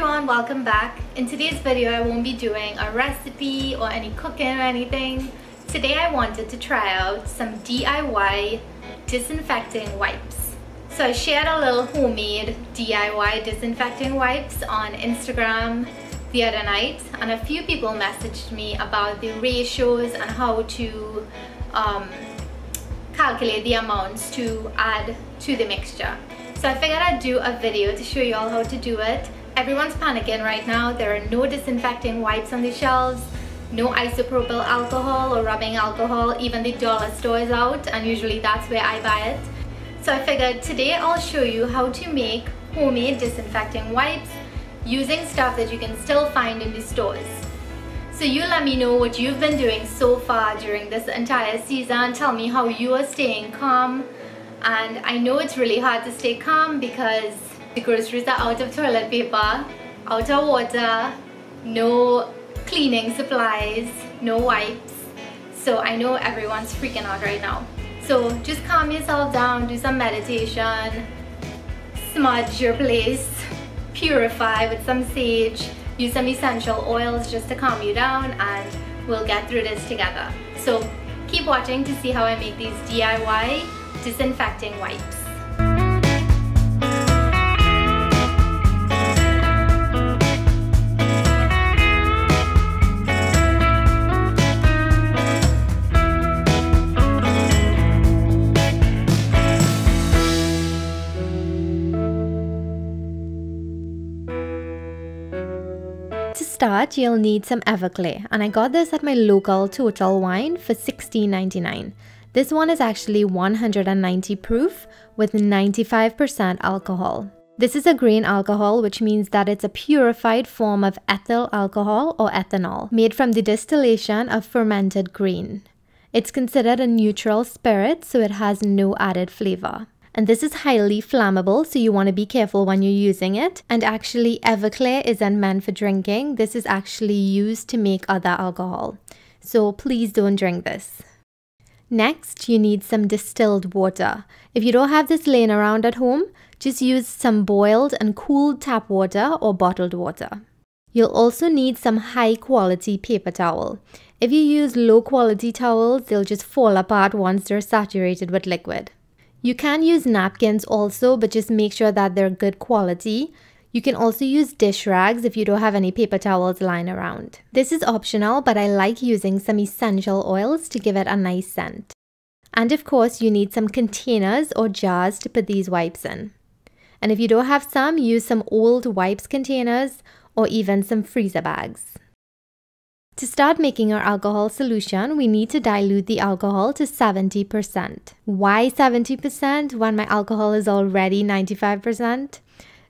everyone, welcome back. In today's video I won't be doing a recipe or any cooking or anything. Today I wanted to try out some DIY disinfecting wipes. So I shared a little homemade DIY disinfecting wipes on Instagram the other night, and a few people messaged me about the ratios and how to calculate the amounts to add to the mixture. So I figured I'd do a video to show you all how to do it. Everyone's panicking right now. There are no disinfecting wipes on the shelves, no isopropyl alcohol or rubbing alcohol. Even the dollar store is out, and usually that's where I buy it. So I figured today I'll show you how to make homemade disinfecting wipes using stuff that you can still find in the stores. So you let me know what you've been doing so far during this entire season. Tell me how you are staying calm. And I know it's really hard to stay calm because the groceries are out of toilet paper, out of water, no cleaning supplies, no wipes. So I know everyone's freaking out right now. So just calm yourself down, do some meditation, smudge your place, purify with some sage, use some essential oils just to calm you down, and we'll get through this together. So keep watching to see how I make these DIY disinfecting wipes. To start, you'll need some Everclear, and I got this at my local Total Wine for $16.99. This one is actually 190 proof with 95% alcohol. This is a grain alcohol, which means that it's a purified form of ethyl alcohol or ethanol, made from the distillation of fermented grain. It's considered a neutral spirit, so it has no added flavor. And this is highly flammable, so you want to be careful when you're using it. And actually, Everclear isn't meant for drinking. This is actually used to make other alcohol. So please don't drink this. Next, you need some distilled water. If you don't have this laying around at home, just use some boiled and cooled tap water or bottled water. You'll also need some high quality paper towel. If you use low quality towels, they'll just fall apart once they're saturated with liquid. You can use napkins also, but just make sure that they're good quality. You can also use dish rags if you don't have any paper towels lying around. This is optional, but I like using some essential oils to give it a nice scent. And of course, you need some containers or jars to put these wipes in. And if you don't have some, use some old wipes containers or even some freezer bags. To start making our alcohol solution, we need to dilute the alcohol to 70%. Why 70% when my alcohol is already 95%?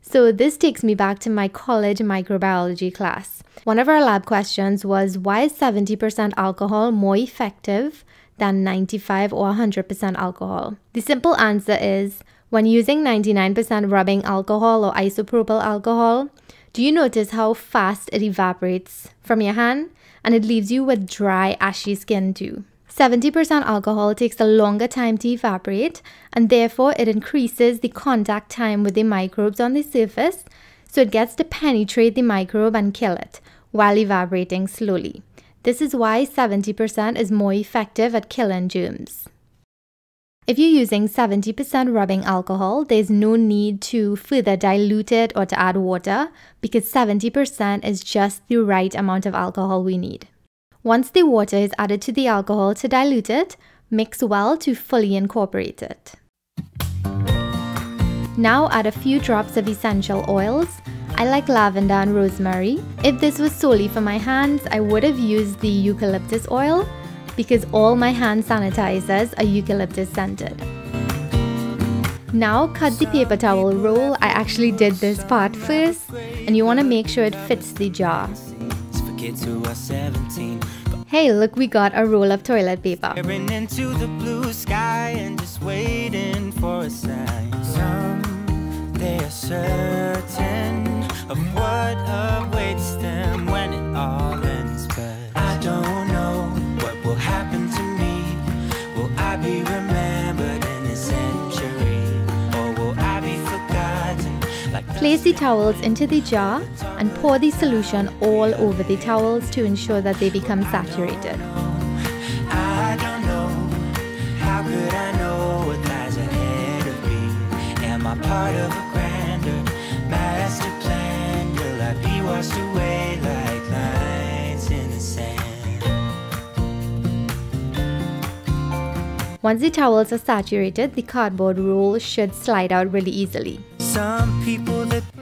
So this takes me back to my college microbiology class. One of our lab questions was, why is 70% alcohol more effective than 95 or 100% alcohol? The simple answer is, when using 99% rubbing alcohol or isopropyl alcohol, do you notice how fast it evaporates from your hand? And it leaves you with dry, ashy skin too. 70% alcohol takes a longer time to evaporate, and therefore it increases the contact time with the microbes on the surface, so it gets to penetrate the microbe and kill it while evaporating slowly. This is why 70% is more effective at killing germs. If you're using 70% rubbing alcohol, there's no need to further dilute it or to add water, because 70% is just the right amount of alcohol we need. Once the water is added to the alcohol to dilute it, mix well to fully incorporate it. Now add a few drops of essential oils. I like lavender and rosemary. If this was solely for my hands, I would have used the eucalyptus oil because all my hand sanitizers are eucalyptus scented. Now cut the paper towel roll. I actually did this part first, and you want to make sure it fits the jar. Hey, look, we got a roll of toilet paper. Into the blue sky and just waiting for a sign. Some, they are certain of what awaits them when it all ends. But I don't know what will happen to me. Will I be remembered in a century? Or will I be forgotten? Like Place the towels into the jar and pour the solution all over the towels to ensure that they become saturated. Once the towels are saturated, the cardboard roll should slide out really easily.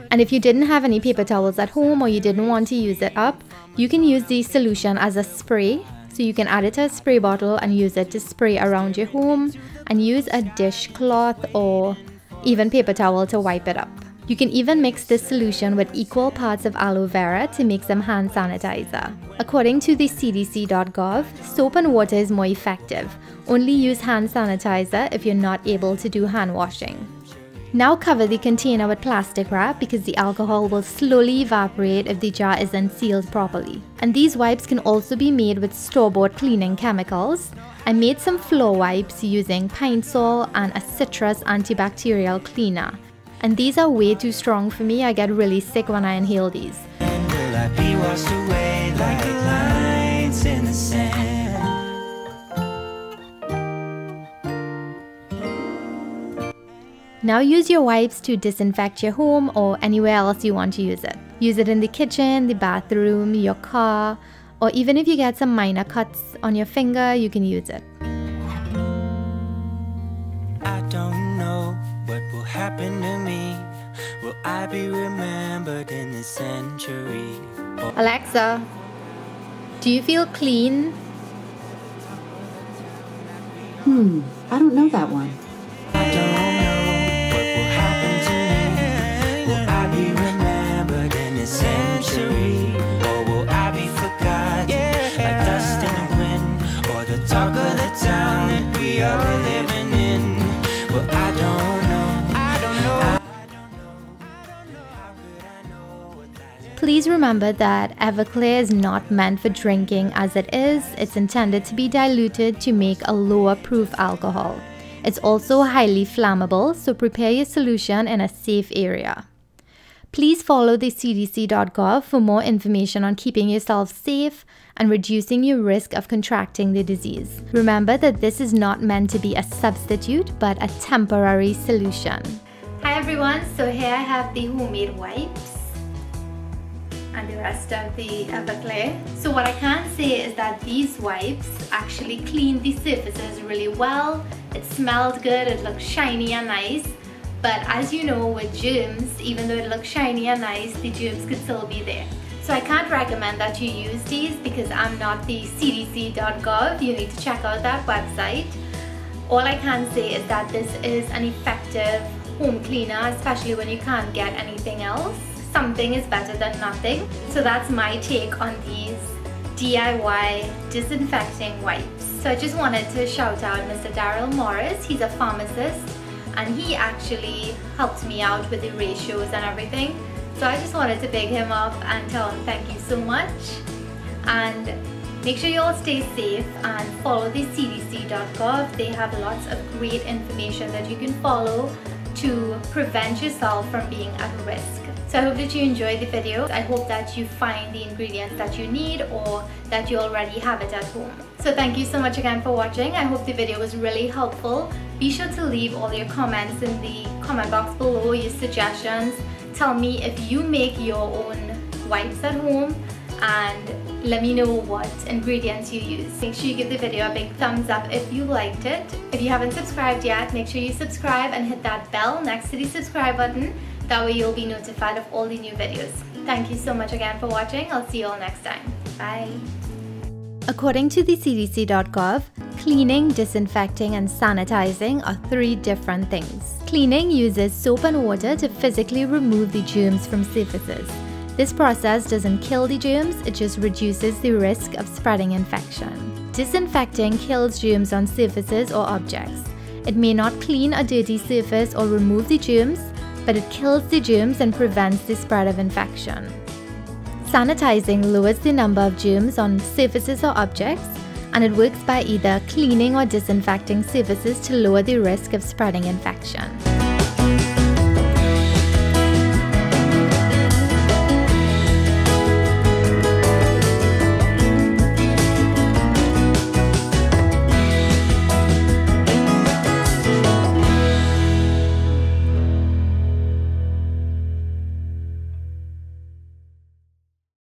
And if you didn't have any paper towels at home or you didn't want to use it up, you can use the solution as a spray. So you can add it to a spray bottle and use it to spray around your home, and use a dishcloth or even paper towel to wipe it up. You can even mix this solution with equal parts of aloe vera to make some hand sanitizer. According to the CDC.gov, soap and water is more effective. Only use hand sanitizer if you're not able to do hand washing. Now cover the container with plastic wrap because the alcohol will slowly evaporate if the jar isn't sealed properly. And these wipes can also be made with store-bought cleaning chemicals. I made some floor wipes using Pine Sol and a citrus antibacterial cleaner. And these are way too strong for me. I get really sick when I inhale these. Now use your wipes to disinfect your home or anywhere else you want to use it. Use it in the kitchen, the bathroom, your car, or even if you get some minor cuts on your finger, you can use it. I don't know what will happen to me. Will I be remembered in this century? Alexa, do you feel clean? I don't know that one. Please remember that Everclear is not meant for drinking as it is. It's intended to be diluted to make a lower proof alcohol. It's also highly flammable, so prepare your solution in a safe area. Please follow the CDC.gov for more information on keeping yourself safe and reducing your risk of contracting the disease. Remember that this is not meant to be a substitute, but a temporary solution. Hi everyone, so here I have the homemade wipes and the rest of the Everclear. So what I can say is that these wipes actually cleaned the surfaces really well. It smelled good, it looked shiny and nice. But as you know, with germs, even though it looks shiny and nice, the germs could still be there. So I can't recommend that you use these because I'm not the CDC.gov. You need to check out that website. All I can say is that this is an effective home cleaner, especially when you can't get anything else. Something is better than nothing. So that's my take on these DIY disinfecting wipes. So I just wanted to shout out Mr. Daryl Morris. He's a pharmacist. And he actually helped me out with the ratios and everything. So I just wanted to big him up and tell him thank you so much. And make sure you all stay safe and follow the CDC.gov. They have lots of great information that you can follow to prevent yourself from being at risk. So I hope that you enjoyed the video. I hope that you find the ingredients that you need or that you already have it at home. So thank you so much again for watching. I hope the video was really helpful. Be sure to leave all your comments in the comment box below, your suggestions. Tell me if you make your own wipes at home and let me know what ingredients you use. Make sure you give the video a big thumbs up if you liked it. If you haven't subscribed yet, make sure you subscribe and hit that bell next to the subscribe button. That way you'll be notified of all the new videos. Thank you so much again for watching. I'll see you all next time. Bye. According to the CDC.gov, cleaning, disinfecting, and sanitizing are three different things. Cleaning uses soap and water to physically remove the germs from surfaces. This process doesn't kill the germs, it just reduces the risk of spreading infection. Disinfecting kills germs on surfaces or objects. It may not clean a dirty surface or remove the germs, but it kills the germs and prevents the spread of infection. Sanitizing lowers the number of germs on surfaces or objects, and it works by either cleaning or disinfecting surfaces to lower the risk of spreading infection.